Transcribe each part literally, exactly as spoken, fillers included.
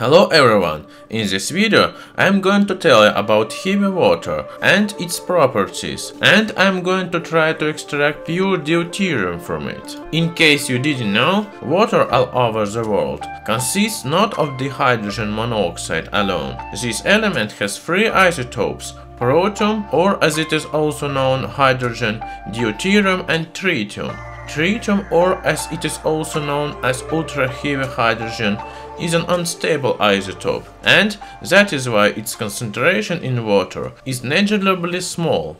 Hello everyone, in this video I'm going to tell you about heavy water and its properties, and I'm going to try to extract pure deuterium from it. In case you didn't know, water all over the world consists not of the hydrogen monoxide alone. This element has three isotopes: protium, or as it is also known, hydrogen, deuterium and tritium. Tritium, or as it is also known as ultra-heavy hydrogen, is an unstable isotope, and that is why its concentration in water is negligibly small.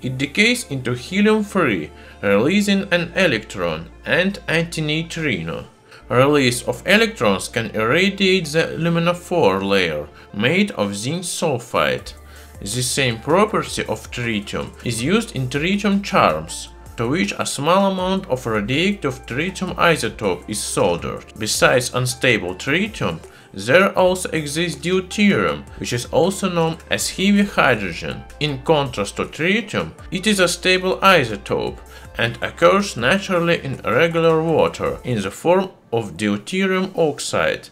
It decays into helium three, releasing an electron and antineutrino. Release of electrons can irradiate the luminophore layer made of zinc sulfide. The same property of tritium is used in tritium charms, to which a small amount of radioactive tritium isotope is soldered. Besides unstable tritium, there also exists deuterium, which is also known as heavy hydrogen. In contrast to tritium, it is a stable isotope and occurs naturally in regular water in the form of deuterium oxide.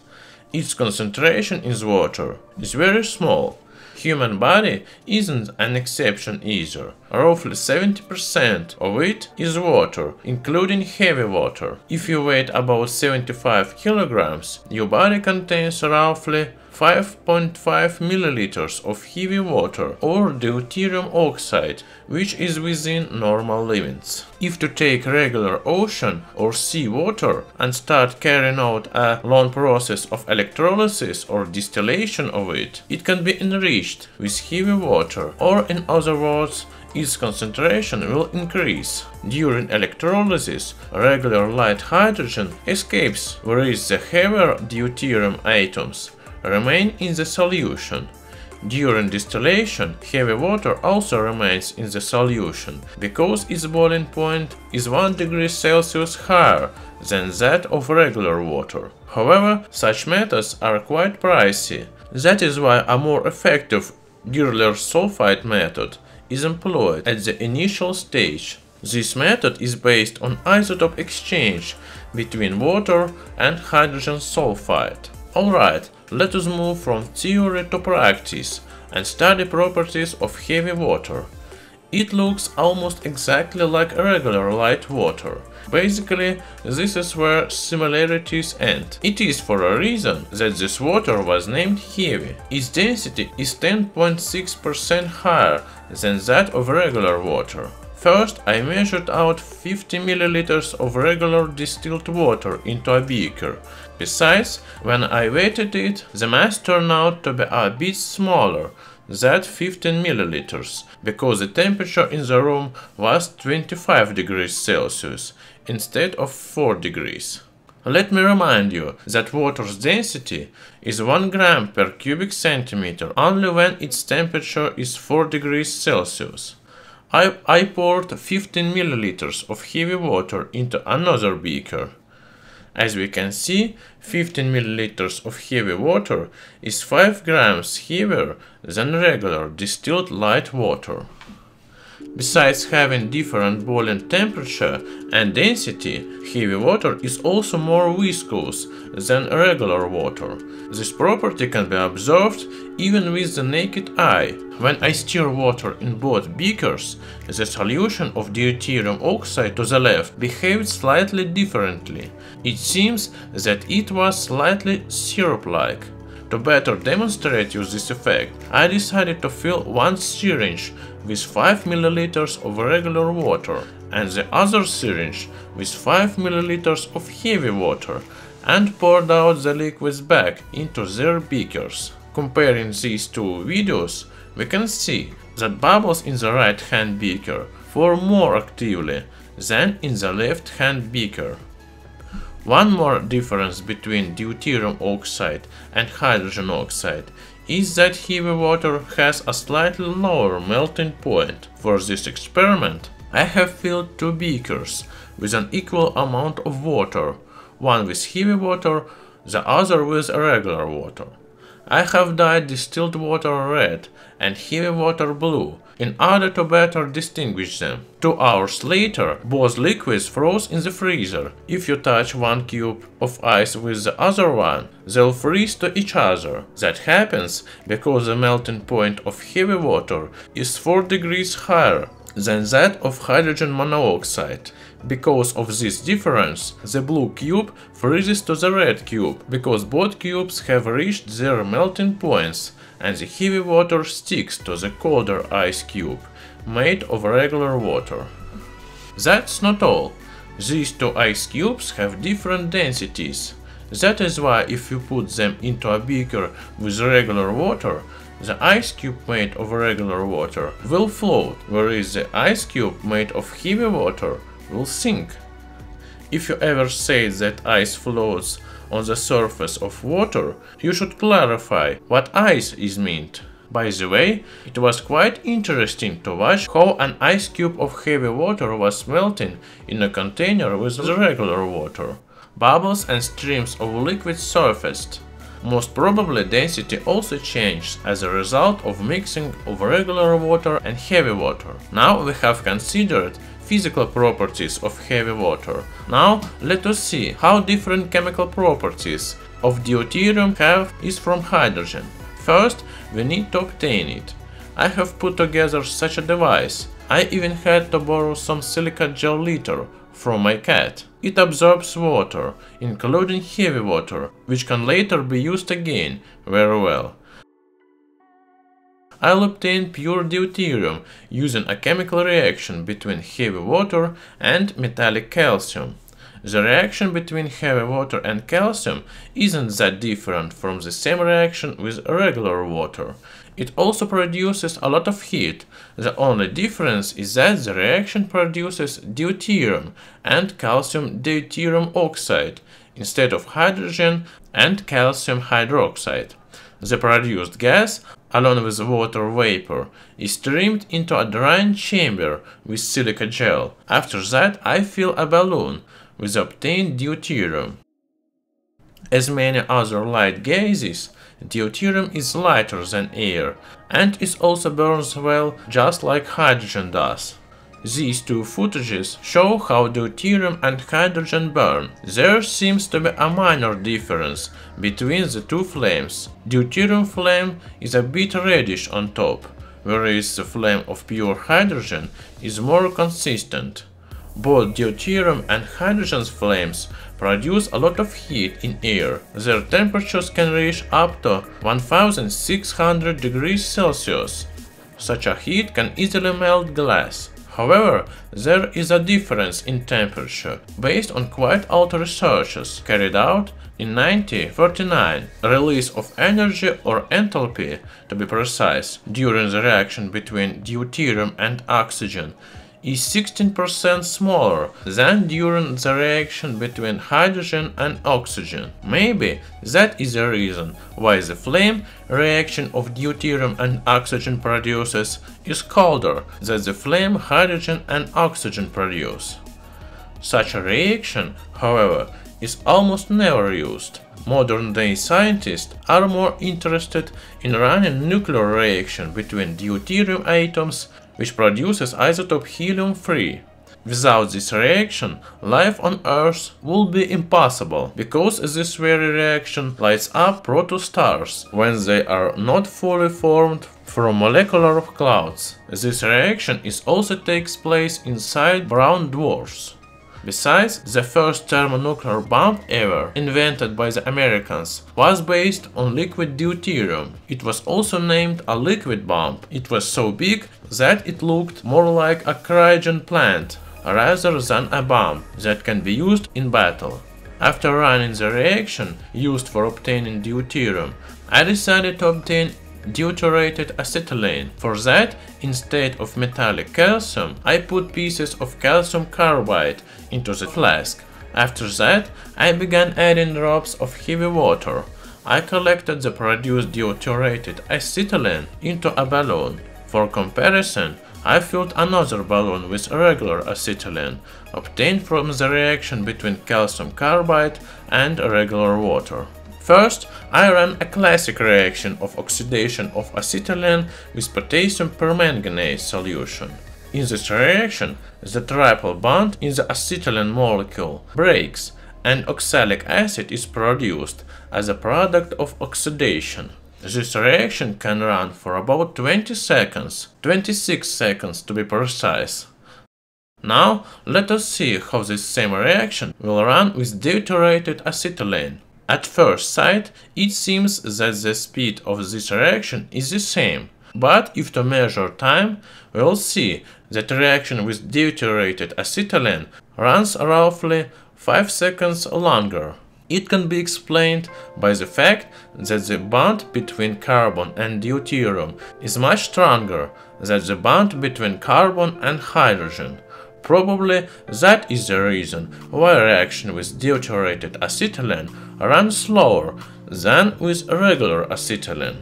Its concentration in water is very small. Human body isn't an exception either. Roughly seventy percent of it is water, including heavy water. If you weigh about seventy-five kilograms, your body contains roughly five point five milliliters of heavy water or deuterium oxide, which is within normal limits. If to take regular ocean or sea water and start carrying out a long process of electrolysis or distillation of it, it can be enriched with heavy water, or in other words, its concentration will increase. During electrolysis, regular light hydrogen escapes, whereas the heavier deuterium atoms remain in the solution. During distillation, heavy water also remains in the solution, because its boiling point is one degree Celsius higher than that of regular water. However, such methods are quite pricey. That is why a more effective Girler's sulfide method is employed at the initial stage. This method is based on isotope exchange between water and hydrogen sulfide. Alright, let us move from theory to practice and study properties of heavy water. It looks almost exactly like regular light water. Basically, this is where similarities end. It is for a reason that this water was named heavy. Its density is ten point six percent higher than that of regular water. First, I measured out fifty milliliters of regular distilled water into a beaker. Besides, when I weighted it, the mass turned out to be a bit smaller than fifteen milliliters, because the temperature in the room was twenty-five degrees Celsius instead of four degrees. Let me remind you that water's density is one gram per cubic centimeter only when its temperature is four degrees Celsius. I, I poured fifteen milliliters of heavy water into another beaker. As we can see, fifteen milliliters of heavy water is five grams heavier than regular distilled light water. Besides having different boiling temperature and density, heavy water is also more viscous than regular water. This property can be observed even with the naked eye. When I stir water in both beakers, the solution of deuterium oxide to the left behaved slightly differently. It seems that it was slightly syrup-like. To better demonstrate you this effect, I decided to fill one syringe with five milliliters of regular water and the other syringe with five milliliters of heavy water, and poured out the liquids back into their beakers. Comparing these two videos, we can see that bubbles in the right-hand beaker form more actively than in the left-hand beaker. One more difference between deuterium oxide and hydrogen oxide is that heavy water has a slightly lower melting point. For this experiment, I have filled two beakers with an equal amount of water, one with heavy water, the other with regular water. I have dyed distilled water red and heavy water blue in order to better distinguish them. Two hours later, both liquids froze in the freezer. If you touch one cube of ice with the other one, they'll freeze to each other. That happens because the melting point of heavy water is four degrees higher than that of hydrogen monoxide. Because of this difference, the blue cube freezes to the red cube, because both cubes have reached their melting points, and the heavy water sticks to the colder ice cube, made of regular water. That's not all. These two ice cubes have different densities. That is why if you put them into a beaker with regular water, the ice cube made of regular water will float, whereas the ice cube made of heavy water will sink. If you ever say that ice floats on the surface of water, you should clarify what ice is meant. By the way, it was quite interesting to watch how an ice cube of heavy water was melting in a container with the regular water. Bubbles and streams of liquid surfaced. Most probably density also changed as a result of mixing of regular water and heavy water. Now we have considered physical properties of heavy water. Now let us see how different chemical properties of deuterium have is from hydrogen. First, we need to obtain it. I have put together such a device. I even had to borrow some silica gel liter from my cat. It absorbs water, including heavy water, which can later be used again very well. I'll obtain pure deuterium using a chemical reaction between heavy water and metallic calcium. The reaction between heavy water and calcium isn't that different from the same reaction with regular water. It also produces a lot of heat. The only difference is that the reaction produces deuterium and calcium deuterium oxide instead of hydrogen and calcium hydroxide. The produced gas, along with water vapor, is streamed into a drying chamber with silica gel. After that, I fill a balloon with obtained deuterium. As many other light gases, deuterium is lighter than air and it also burns well, just like hydrogen does. These two footages show how deuterium and hydrogen burn. There seems to be a minor difference between the two flames. Deuterium flame is a bit reddish on top, whereas the flame of pure hydrogen is more consistent. Both deuterium and hydrogen's flames produce a lot of heat in air. Their temperatures can reach up to one thousand six hundred degrees Celsius. Such a heat can easily melt glass. However, there is a difference in temperature, based on quite old researches carried out in nineteen thirty-nine. Release of energy, or enthalpy to be precise, during the reaction between deuterium and oxygen is sixteen percent smaller than during the reaction between hydrogen and oxygen. Maybe that is the reason why the flame reaction of deuterium and oxygen produces is colder than the flame hydrogen and oxygen produce. Such a reaction, however, is almost never used. Modern-day scientists are more interested in running nuclear reaction between deuterium atoms, which produces isotope helium three. Without this reaction, life on Earth would be impossible, because this very reaction lights up protostars when they are not fully formed from molecular clouds. This reaction is also takes place inside brown dwarfs. Besides, the first thermonuclear bomb ever invented by the Americans was based on liquid deuterium. It was also named a liquid bomb. It was so big that it looked more like a cryogen plant rather than a bomb that can be used in battle. After running the reaction used for obtaining deuterium, I decided to obtain deuterated acetylene. For that, instead of metallic calcium, I put pieces of calcium carbide into the flask. After that, I began adding drops of heavy water. I collected the produced deuterated acetylene into a balloon. For comparison, I filled another balloon with regular acetylene, obtained from the reaction between calcium carbide and regular water. First, I ran a classic reaction of oxidation of acetylene with potassium permanganate solution. In this reaction, the triple bond in the acetylene molecule breaks and oxalic acid is produced as a product of oxidation. This reaction can run for about twenty seconds, twenty-six seconds to be precise. Now let us see how this same reaction will run with deuterated acetylene. At first sight, it seems that the speed of this reaction is the same, but if to measure time, we'll see that reaction with deuterated acetylene runs roughly five seconds longer. It can be explained by the fact that the bond between carbon and deuterium is much stronger than the bond between carbon and hydrogen. Probably that is the reason why reaction with deuterated acetylene runs slower than with regular acetylene.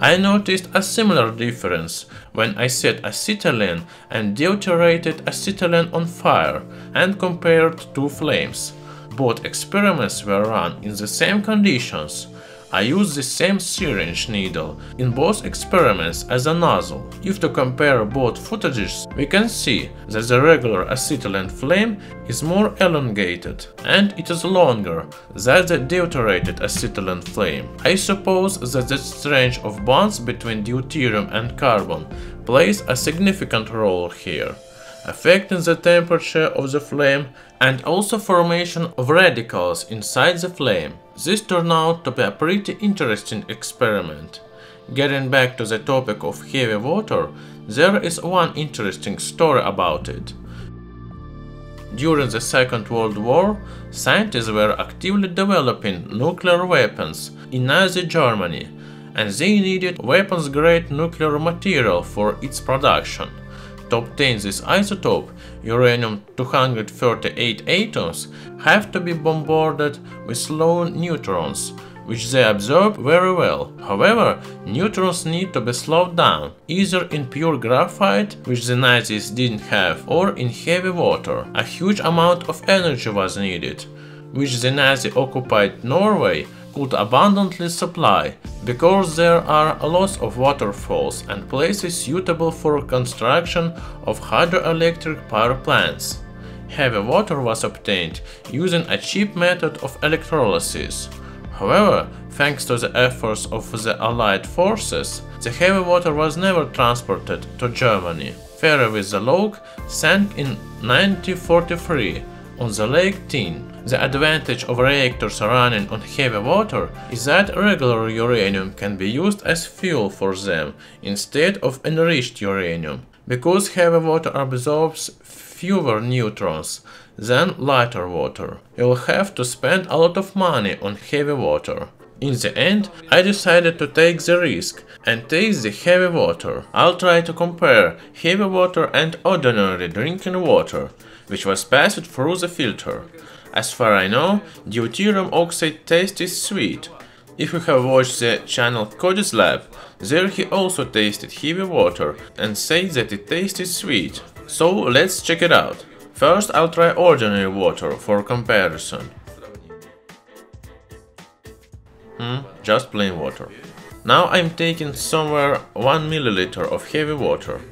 I noticed a similar difference when I set acetylene and deuterated acetylene on fire and compared two flames. Both experiments were run in the same conditions. I used the same syringe needle in both experiments as a nozzle. If to compare both footages, we can see that the regular acetylene flame is more elongated and it is longer than the deuterated acetylene flame. I suppose that the strength of bonds between deuterium and carbon plays a significant role here, affecting the temperature of the flame and also formation of radicals inside the flame. This turned out to be a pretty interesting experiment. Getting back to the topic of heavy water, there is one interesting story about it. During the Second World War, scientists were actively developing nuclear weapons in Nazi Germany, and they needed weapons-grade nuclear material for its production. To obtain this isotope, uranium two thirty-eight atoms have to be bombarded with low neutrons, which they absorb very well. However, neutrons need to be slowed down, either in pure graphite, which the Nazis didn't have, or in heavy water. A huge amount of energy was needed, which the Nazi-occupied Norway could abundantly supply, because there are lots of waterfalls and places suitable for construction of hydroelectric power plants. Heavy water was obtained using a cheap method of electrolysis. However, thanks to the efforts of the Allied forces, the heavy water was never transported to Germany. Ferry with the log sank in nineteen forty-three on the Lake Tin. The advantage of reactors running on heavy water is that regular uranium can be used as fuel for them instead of enriched uranium, because heavy water absorbs fewer neutrons than lighter water. You'll have to spend a lot of money on heavy water. In the end, I decided to take the risk and taste the heavy water. I'll try to compare heavy water and ordinary drinking water, which was passed through the filter. As far as I know, deuterium oxide taste is sweet. If you have watched the channel Cody's Lab, there he also tasted heavy water and said that it tasted sweet. So let's check it out. First I'll try ordinary water for comparison. Hmm, just plain water. Now I'm taking somewhere one milliliter of heavy water.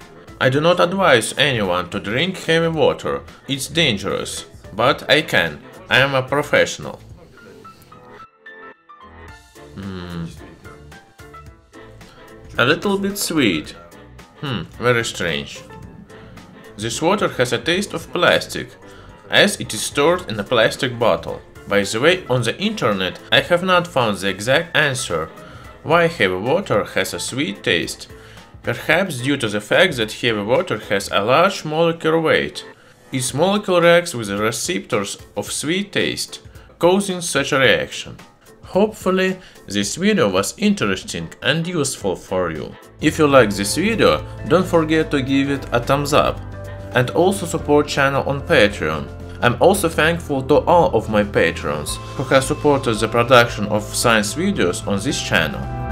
I do not advise anyone to drink heavy water, it's dangerous. But I can, I am a professional. Mm. A little bit sweet. Hmm, very strange. This water has a taste of plastic, as it is stored in a plastic bottle. By the way, on the internet I have not found the exact answer why heavy water has a sweet taste. Perhaps due to the fact that heavy water has a large molecular weight. Its molecule reacts with the receptors of sweet taste, causing such a reaction. Hopefully, this video was interesting and useful for you. If you like this video, don't forget to give it a thumbs up and also support channel on Patreon. I'm also thankful to all of my patrons who have supported the production of science videos on this channel.